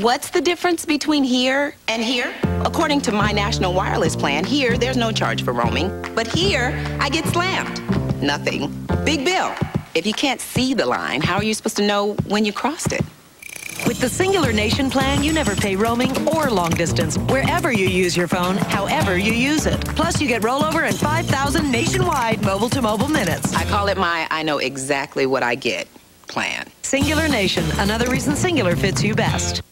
What's the difference between here and here? According to my national wireless plan, here there's no charge for roaming, but here I get slammed. Nothing. Big bill. If you can't see the line, how are you supposed to know when you crossed it? With the Cingular Nation plan, you never pay roaming or long distance, wherever you use your phone, however you use it. Plus, you get rollover and 5,000 nationwide mobile-to-mobile minutes. I call it my I know exactly what I get plan. Cingular Nation, another reason Cingular fits you best.